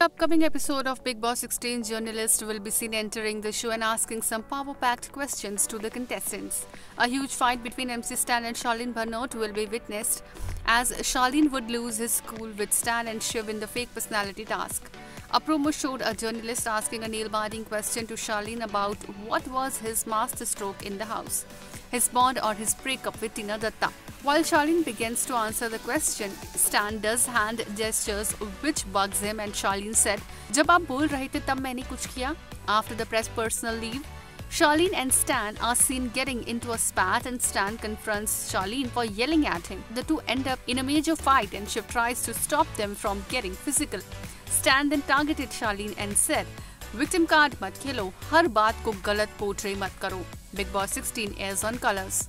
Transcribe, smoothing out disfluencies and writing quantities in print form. The upcoming episode of Bigg Boss 16, journalists will be seen entering the show and asking some power-packed questions to the contestants. A huge fight between MC Stan and Shalin Bhanot will be witnessed, as Charlene would lose his cool with Stan and Shiv in the fake personality task. A promo showed a journalist asking a nail-biting question to Charlene about what was his masterstroke in the house, his bond or his breakup with Tina Dutta. While Charlene begins to answer the question, Stan does hand gestures which bugs him, and Charlene said, "Jab aap bol rahe the tab maine kuch kiya." After the press personal leave, Charlene and Stan are seen getting into a spat, and Stan confronts Charlene for yelling at him. The two end up in a major fight, and Shiv tries to stop them from getting physical. Stan then targeted Charlene and said, "Victim card mat khelo, har baat ko galat portray mat karo." Bigg Boss 16 airs on Colors.